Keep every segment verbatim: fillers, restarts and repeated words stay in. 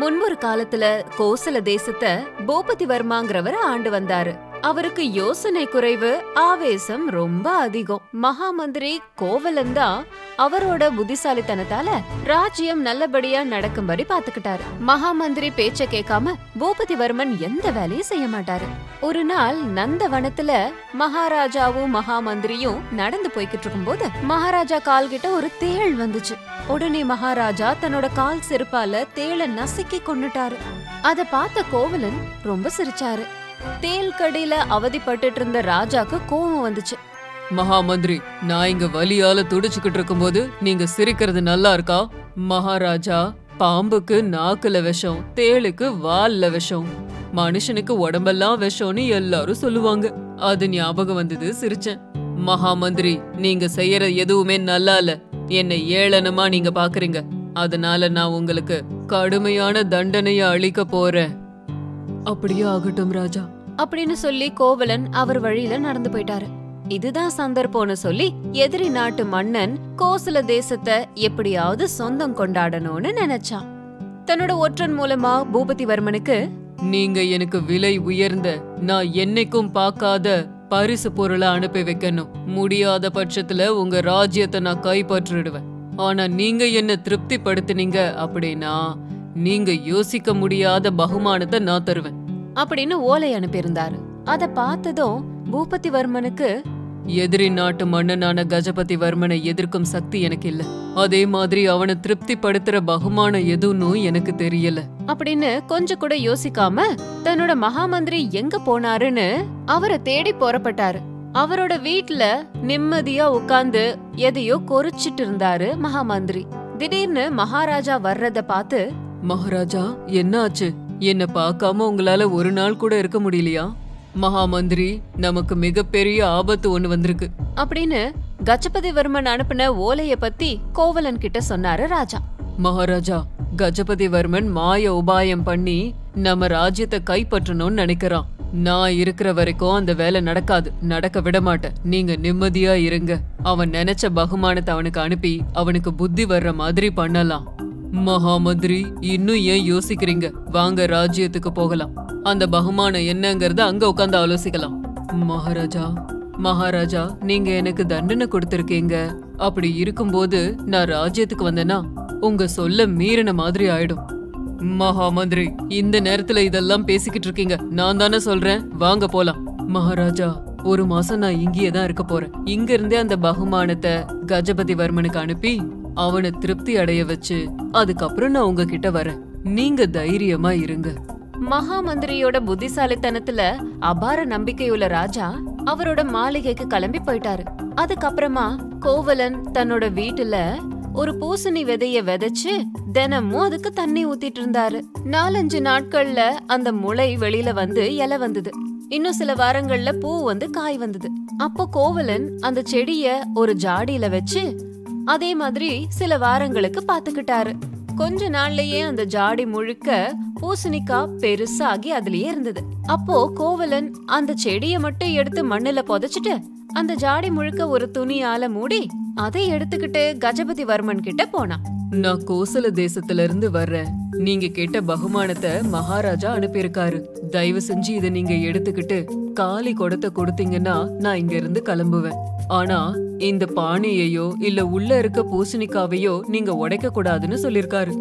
முன்பொரு காலத்துல கோசல தேசத்தை போபதி வர்மாங்கிறவர் ஆண்டு வந்தாரு. அவருக்கு யோசனை குறைவு, ஆவேசம் ரொம்ப அதிகம். மகாமந்திரி கோவலந்தா அவரோட புத்திசாலித்தனத்தால ராஜ்யம் நல்லபடியா நடக்கும்படி பாத்துக்கிட்டாரு. மகாமந்திரி பேச்ச கேட்காம பூபதிவர்மன் எந்த வேலையும் செய்ய மாட்டாரு. ஒரு நாள் நந்தவனத்துல மகாராஜாவும் மகாமந்திரியும் நடந்து போய்கிட்டு இருக்கும் போது மகாராஜா கால்கிட்ட ஒரு தேள் வந்துச்சு. உடனே மகாராஜா தன்னோட கால் செருப்பால தேளை நசுக்கி கொண்டுட்டாரு. அத பார்த்த கோவலன் ரொம்ப சிரிச்சாரு. தேல் கடையில அவதிப்பட்டு இருந்த ராஜாக்கு கோபம் வந்துச்சு. மகாமந்திரி, நான் இங்க வலியால துடிச்சுக்கிட்டு இருக்கும் போது நீங்க சிரிக்கிறது நல்லா இருக்கா? மகாராஜா, பாம்புக்கு நாக்குல விஷம், தேளுக்கு வால்ல விஷம், மனுஷனுக்கு உடம்பெல்லாம் விஷம்னு எல்லாரும் சொல்லுவாங்க. அது ஞாபகம் வந்தது சிரிச்சேன். மகாமந்திரி, நீங்க செய்யற எதுவுமே நல்லா இல்ல. என்னை ஏளனமா நீங்க பாக்குறீங்க. அதனால நான் உங்களுக்கு கடுமையான தண்டனைய அளிக்க போறேன். அப்படியே ஆகட்டும் ராஜா, அப்படின்னு சொல்லி கோவலன் அவர் வழியில நடந்து போயிட்டாரு. இதுதான் சந்தர்ப்பம்னு சொல்லி எதிரி நாட்டு மன்னன் கோசல தேசத்தை எப்படியாவது சொந்தம் கொண்டாடணும்னு நினைச்சான். தன்னோட ஒற்றன் மூலமா பூபதிவர்மனுக்கு, நீங்க எனக்கு விலை உயர்ந்த, நான் என்னைக்கும் பார்க்காத பரிசு பொருளை அனுப்பி வைக்கணும். முடியாத பட்சத்துல உங்க ராஜ்யத்தை நான் கைப்பற்றிடுவேன். ஆனா நீங்க என்ன திருப்தி படுத்தினீங்க அப்படின்னா நீங்க யோசிக்க முடியாத பகுமானத்தை நான் தருவேன், அப்படின்னு ஓலை அனுப்பியிருந்தாரு. அத பார்த்ததும் பூபதிவர்மனுக்கு, எதிரி நாட்டு மன்னனான கஜபதிவர்மனை எதிர்க்கும் சக்தி எனக்கு இல்ல, அதே மாதிரி அவனை திருப்தி படுத்துற பகுமானம் எதுன்னு எனக்கு தெரியல, அப்படின்னு கொஞ்சம் கூட யோசிக்காம தன்னோட மகாமந்திரி எங்க போனாருன்னு அவரை தேடி புறப்பட்டாரு. அவரோட வீட்டுல நிம்மதியா உட்கார்ந்து எதையோ கொறிச்சிட்டு இருந்தாரு மகாமந்திரி. திடீர்னு மகாராஜா வர்றத பார்த்து, மகாராஜா என்ன ஆச்சு? என்ன பார்க்காம உங்களால ஒரு நாள் கூட இருக்க முடியலையா? மகாமந்திரி, நமக்கு மிகப்பெரிய ஆபத்து ஒண்ணு வந்திருக்கு, அப்படின்னு கஜபதிவர்மன் அனுப்பின ஓலைய பத்தி கோவலன் கிட்ட சொன்னாரு ராஜா. மகாராஜா, கஜபதிவர்மன் மாய உபாயம் பண்ணி நம்ம ராஜ்யத்தை கைப்பற்றணும்னு நினைக்கிறான். நான் இருக்கிற வரைக்கும் அந்த வேலை நடக்காது, நடக்க விட மாட்டேன். நீங்க நிம்மதியா இருங்க. அவன் நினைச்ச பகுமானத்தை அவனுக்கு அனுப்பி அவனுக்கு புத்தி வர்ற மாதிரி பண்ணலாம். மகாமந்திரி, இன்னும் ஏன் யோசிக்கிறீங்க? வாங்க ராஜ்யத்துக்கு போகலாம். அந்த பகுமானம் என்னங்கறத அங்க உட்கார்ந்து ஆலோசிக்கலாம். மகாராஜா, மகாராஜா, நீங்க எனக்கு தண்டனை கொடுத்திருக்கீங்க. அப்படி இருக்கும்போது நான் ராஜ்யத்துக்கு வந்தேன்னா உங்க சொல்ல மீறின மாதிரி ஆயிடும். மகாமந்திரி, இந்த நேரத்துல இதெல்லாம் பேசிக்கிட்டு இருக்கீங்க. நான் தானே சொல்றேன், வாங்க போலாம். மகாராஜா, ஒரு மாசம் நான் இங்கேயே தான் இருக்க போறேன். இங்க இருந்தே அந்த பகுமானத்தை கஜபதிவர்மனுக்கு அனுப்பி அவனை திருப்தி அடைய வச்சு அதுக்கப்புறம் நான் உங்ககிட்ட வரேன். நீங்க தைரியமா இருங்க. மகாமந்திரியோட புத்திசாலித்தனத்துல அபார நம்பிக்கையுள்ள ராஜா அவரோட மாளிகைக்கு கிளம்பி போயிட்டாரு. அதுக்கப்புறமா கோவலன் தன்னோட வீட்டுல ஒரு பூசணி விதைய விதைச்சு தினமும் அதுக்கு தண்ணி ஊத்திட்டு இருந்தாரு. நாலஞ்சு நாட்கள்ல அந்த முளை வெளியில வந்து இலை வந்தது. இன்னும் சில வாரங்கள்ல பூ வந்து காய் வந்தது. அப்போ கோவலன் அந்த செடிய ஒரு ஜாடியில வச்சு அதே மாதிரி சில வாரங்களுக்கு பாத்துக்கிட்டாரு. கொஞ்ச நாள்லயே அந்த ஜாடி முழுக்க பூசணிக்கா பெருசாகி அதுலயே இருந்தது. அப்போ கோவலன் அந்த செடிய மட்டும் எடுத்து மண்ணுல புதைச்சிட்டு அந்த ஜாடி முழுக்க ஒரு துணியால மூடி அதை எடுத்துக்கிட்டு கஜபதிவர்மன் கிட்ட போனான். நான் கோசல தேசத்துல இருந்து வர்றேன். நீங்க கேட்ட பகுமானத்தை மகாராஜா அனுப்பியிருக்காரு. தயவு செஞ்சு இதை நீங்க எடுத்துக்கிட்டு காலி குடத்தை கொடுத்தீங்கன்னா நான் இங்க இருந்து கிளம்புவேன். ஆனா இந்த பானையையோ இல்ல உள்ள இருக்க பூசணிக்காவையோ நீங்க உடைக்க கூடாதுன்னு சொல்லிருக்காரு.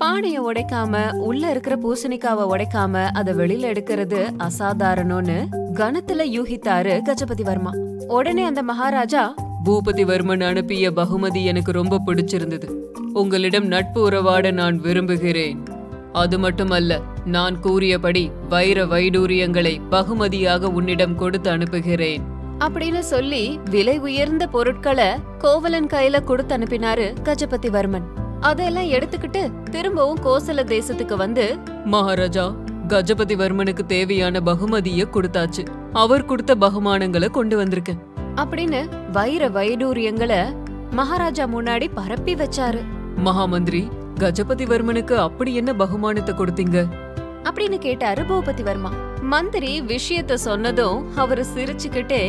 பானைய உடைக்காம உள்ள இருக்கிற பூசணிக்காவை உடைக்காம அதை வெளியில எடுக்கிறது அசாதாரணம்னு கணத்துல யூகித்தாரு கஜபதிவர்மா. உடனே அந்த மகாராஜா, பூபதிவர்மன் அனுப்பிய பகுமதி எனக்கு ரொம்ப பிடிச்சிருந்தது. உங்களிடம் நட்பு உறவாட நான் விரும்புகிறேன். அது மட்டுமல்ல, நான் கூறியபடி வைர வைடூரியங்களை பகுமதியாக உன்னிடம் கொடுத்து அனுப்புகிறேன், அப்படின்னு சொல்லி விலை உயர்ந்த பொருட்களை கோவலன் கையில கொடுத்து அனுப்பினாரு கஜபதிவர்மன். அதெல்லாம் எடுத்துக்கிட்டு திரும்பவும் கோசல தேசத்துக்கு வந்து, மகாராஜா, கஜபதிவர்மனுக்கு தேவையான பகுமதிய கொடுத்தாச்சு. அவர் கொடுத்த பகுமானங்களை கொண்டு வந்திருக்கேன், அப்படின்னு வைர வைடூரியங்களை மகாராஜா முன்னாடி பரப்பி வச்சாரு. மகாமந்திரி, கஜபதிவர்மனுக்கு அப்படி என்ன பகுமானத்தை கொடுத்தீங்க? அப்படின்னு கேட்டாரு பூபதிவர்மா. மந்திரி விஷயத்த சொன்னதும் அவரு சிரிச்சுக்கிட்டே,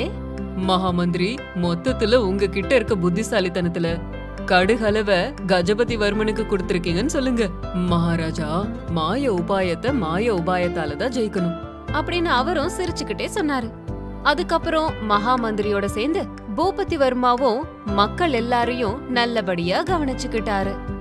மகாமந்திரி, மொத்தத்துல உங்ககிட்ட இருக்க புத்திசாலித்தனத்துல கடுகளவை கஜபதி வர்மனுக்கு கொடுத்திருக்கீங்கன்னு சொல்லுங்க. மகாராஜா, மாய உபாயத்தை மாய உபாயத்தால தான் ஜெயிக்கணும் அப்படின்னு அவரும் சிரிச்சுக்கிட்டே சொன்னாரு. அதுக்கப்புறம் மகாமந்திரியோட சேர்ந்து பூபதி வர்மாவும் மக்கள் எல்லாரையும் நல்லபடியா கவனிச்சுக்கிட்டாரு.